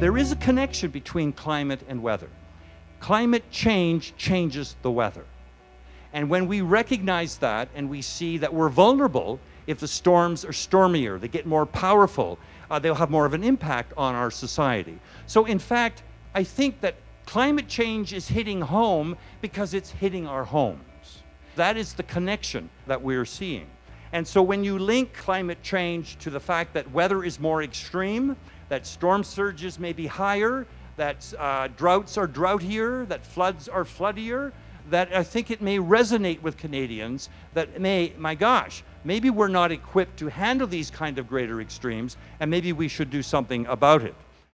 There is a connection between climate and weather. Climate change changes the weather. And when we recognize that and we see that we're vulnerable, if the storms are stormier, they get more powerful, they'll have more of an impact on our society. So in fact, I think that climate change is hitting home because it's hitting our homes. That is the connection that we're seeing. And so when you link climate change to the fact that weather is more extreme, that storm surges may be higher, that droughts are droughtier, that floods are floodier, that I think it may resonate with Canadians that my gosh, maybe we're not equipped to handle these kind of greater extremes, and maybe we should do something about it.